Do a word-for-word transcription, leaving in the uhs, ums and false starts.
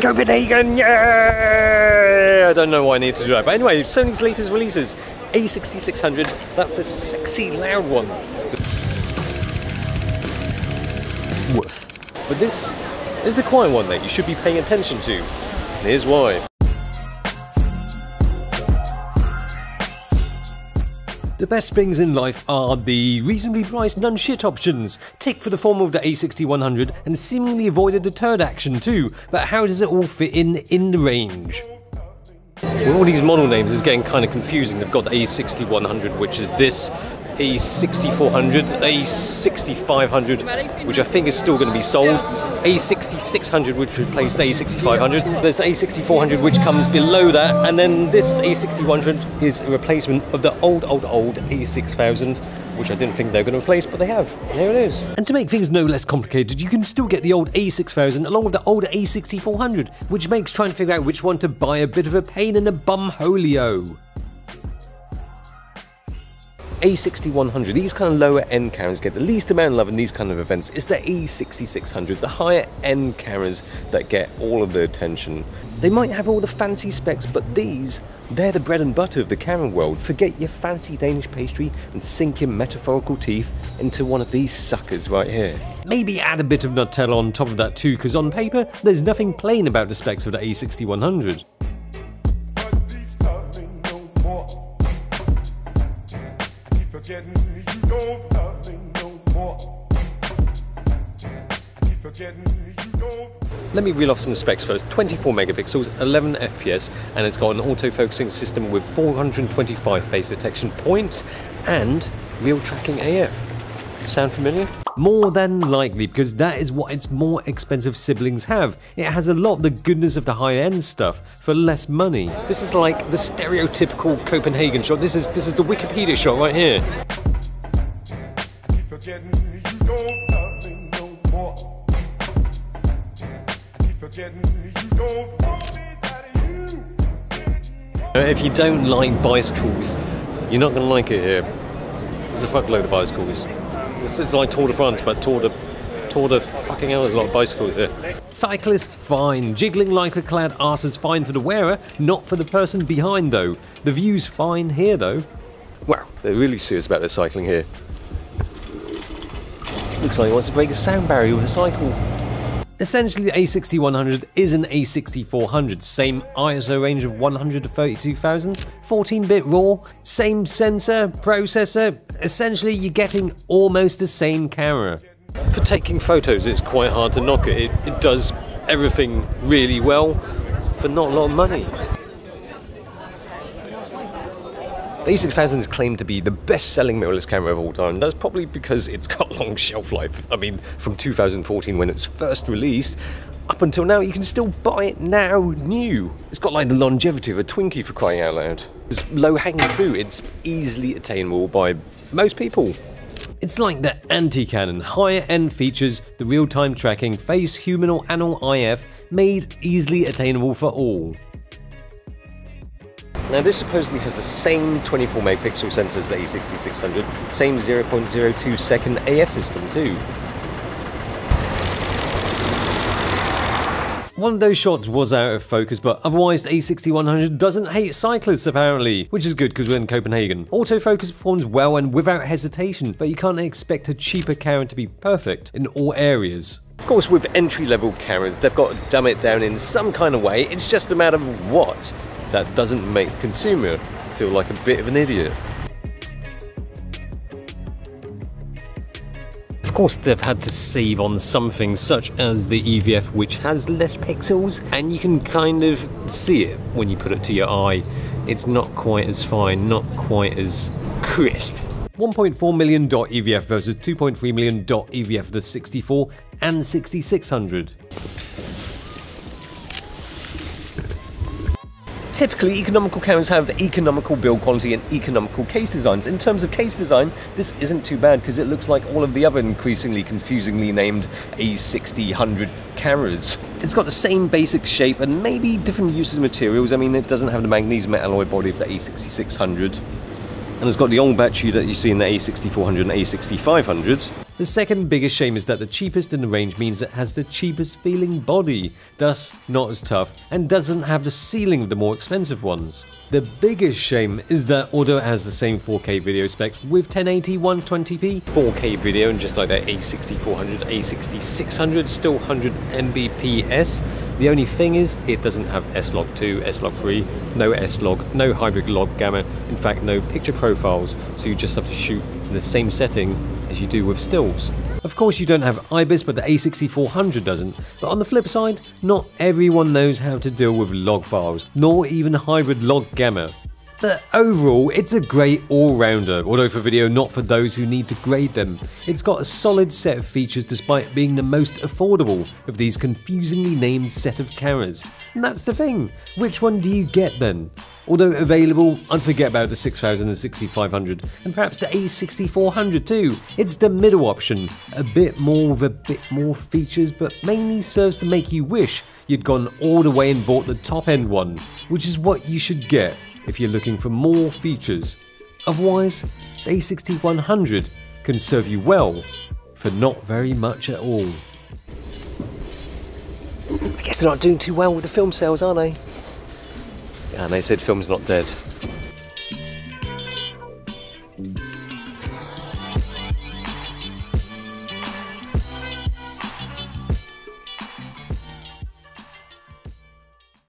in Copenhagen, yeah! I don't know why I need to do that, but anyway, Sony's latest releases, A sixty-six hundred, that's the sexy loud one. Woof. But this is the quiet one that you should be paying attention to, and here's why. The best things in life are the reasonably priced non-shit options. Take for the form of the A sixty-one hundred and seemingly avoided the turd action too, but how does it all fit in in the range? With all these model names, it's getting kind of confusing. They've got the A sixty-one hundred, which is this, A sixty-four hundred, A sixty-five hundred, which I think is still going to be sold, A sixty-six hundred, which replaced the A sixty-five hundred, there's the A sixty-four hundred which comes below that, and then this A sixty-one hundred is a replacement of the old, old, old A six thousand, which I didn't think they were going to replace, but they have. And here it is. And to make things no less complicated, you can still get the old A six thousand along with the old A sixty-four hundred, which makes trying to figure out which one to buy a bit of a pain in the bum-holio. A sixty-one hundred, these kind of lower end cameras get the least amount of love in these kind of events. It's the A sixty-six hundred, the higher end cameras that get all of the attention. They might have all the fancy specs, but these, they're the bread and butter of the camera world. Forget your fancy Danish pastry and sink your metaphorical teeth into one of these suckers right here. Maybe add a bit of Nutella on top of that too, because on paper, there's nothing plain about the specs of the A sixty-one hundred. Let me reel off some specs first. twenty-four megapixels, eleven F P S, and it's got an auto-focusing system with four hundred twenty-five face detection points and real tracking A F. Sound familiar? More than likely, because that is what its more expensive siblings have. It has a lot of the goodness of the high-end stuff for less money. This is like the stereotypical Copenhagen shot. This is this is the Wikipedia shot right here. If you don't like bicycles, you're not going to like it here. There's a fuckload of bicycles. It's like Tour de France, but Tour de... Tour de fucking hell, there's a lot of bicycles here. Cyclists, fine. Jiggling lycra-clad arses, fine for the wearer, not for the person behind, though. The view's fine here, though. Wow, they're really serious about their cycling here. Looks like he wants to break a sound barrier with a cycle. Essentially, the A sixty-one hundred is an A sixty-four hundred, same I S O range of one hundred to thirty-two thousand, fourteen bit raw, same sensor, processor. Essentially, you're getting almost the same camera. For taking photos, it's quite hard to knock it. It, it does everything really well for not a lot of money. The A six thousand is claimed to be the best-selling mirrorless camera of all time. That's probably because it's got long shelf life. I mean, from two thousand fourteen when it's first released, up until now, you can still buy it now, new. It's got like the longevity of a Twinkie, for crying out loud. It's low-hanging fruit. It's easily attainable by most people. It's like the anti-Canon, higher-end features, the real-time tracking, face, human or anal I F, made easily attainable for all. Now this supposedly has the same twenty-four megapixel sensor as the A sixty-six hundred, same zero point zero two second A F system too. One of those shots was out of focus, but otherwise the A sixty-one hundred doesn't hate cyclists apparently, which is good because we're in Copenhagen. Autofocus performs well and without hesitation, but you can't expect a cheaper camera to be perfect in all areas. Of course, with entry-level cameras, they've got to dumb it down in some kind of way. It's just a matter of what. That doesn't make the consumer feel like a bit of an idiot. Of course, they've had to save on some things, such as the E V F, which has less pixels, and you can kind of see it when you put it to your eye. It's not quite as fine, not quite as crisp. one point four million E V F versus two point three million E V F for the sixty-four and sixty-six hundred. Typically, economical cameras have economical build quality and economical case designs. In terms of case design, this isn't too bad because it looks like all of the other increasingly confusingly named A sixty one hundred cameras. It's got the same basic shape and maybe different uses of materials. I mean, it doesn't have the magnesium alloy body of the A sixty-six hundred. And it's got the old battery that you see in the A sixty-four hundred and A sixty-five hundred. The second biggest shame is that the cheapest in the range means it has the cheapest feeling body, thus not as tough, and doesn't have the ceiling of the more expensive ones. The biggest shame is that although it has the same four K video specs with ten eighty, one twenty p, four K video and just like that A sixty-four hundred, A sixty-six hundred, still one hundred megabits per second. The only thing is it doesn't have S log two, S log three, no S log, no hybrid log gamma, in fact no picture profiles, so you just have to shoot in the same setting as you do with stills. Of course you don't have IBIS, but the A sixty-four hundred doesn't. But on the flip side, not everyone knows how to deal with log files, nor even hybrid log gamma. But overall, it's a great all-rounder, although for video not for those who need to grade them. It's got a solid set of features despite being the most affordable of these confusingly named set of cameras. And that's the thing, which one do you get then? Although available, I'd forget about the six thousand and sixty-five hundred, and perhaps the A sixty-four hundred too. It's the middle option, a bit more with a bit more features, but mainly serves to make you wish you'd gone all the way and bought the top-end one, which is what you should get if you're looking for more features. Otherwise, the A sixty-one hundred can serve you well for not very much at all. I guess they're not doing too well with the film sales, are they? And they said film's not dead.